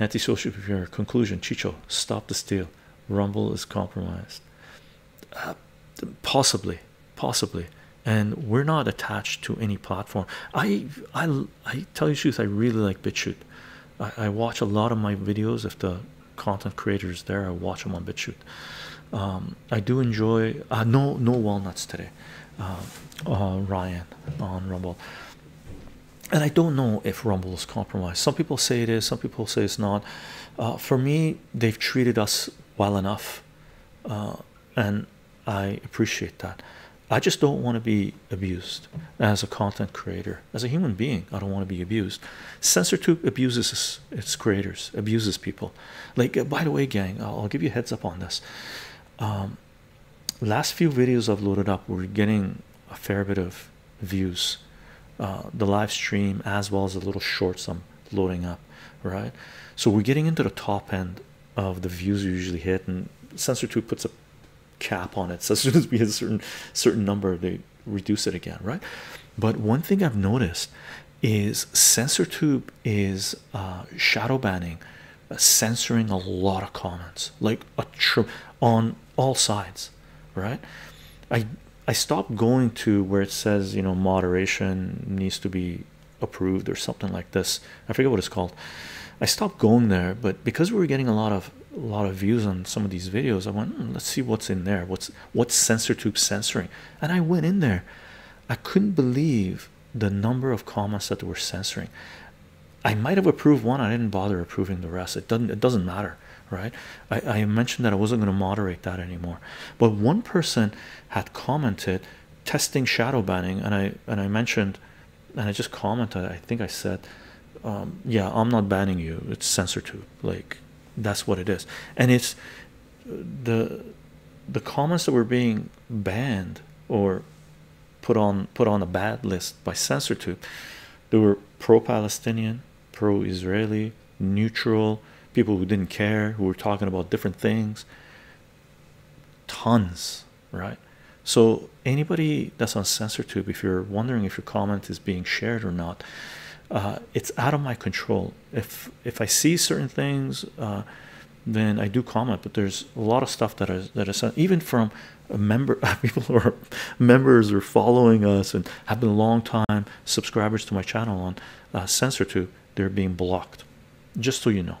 Antisocial behavior. Conclusion: Chicho, stop the steal. Rumble is compromised. Possibly, and we're not attached to any platform. I tell you the truth, I really like BitChute. I watch a lot of my videos. If the content creators there, I watch them on BitChute. I do enjoy. No walnuts today, Ryan on Rumble. And I don't know if Rumble is compromised. Some people say it is, some people say it's not. For me, they've treated us well enough, and I appreciate that. I just don't want to be abused as a content creator. As a human being, I don't want to be abused. CensorTube abuses its creators, abuses people. Like, by the way, gang, I'll give you a heads up on this. Last few videos I've loaded up, we're getting a fair bit of views. The live stream as well as the little shorts I'm loading up, right? So we're getting into the top end of the views we usually hit, and CensorTube puts a cap on it. So as soon as we hit a certain number, they reduce it again, right? But one thing I've noticed is CensorTube is shadow banning, censoring a lot of comments, like a trip on all sides, right? I stopped going to where it says, you know, moderation needs to be approved or something like this. I forget what it's called. I stopped going there, but because we were getting a lot of views on some of these videos, I went, let's see what's in there. What's CensorTube censoring? And I went in there. I couldn't believe the number of comments that they were censoring. I might have approved one. I didn't bother approving the rest. It doesn't matter, right? I mentioned that I wasn't going to moderate that anymore. But one person had commented testing shadow banning, and I mentioned, and I just commented, I think I said, yeah, I'm not banning you, it's CensorTube, like that's what it is. And it's the comments that were being banned or put on a bad list by CensorTube, they were pro-Palestinian, pro-Israeli, neutral, people who didn't care, who were talking about different things, tons, right? So anybody that's on CensorTube, if you're wondering if your comment is being shared or not, it's out of my control. If I see certain things, then I do comment, but there's a lot of stuff that is even from a member, people who are members or following us and have been long time subscribers to my channel on CensorTube, they're being blocked, just so you know.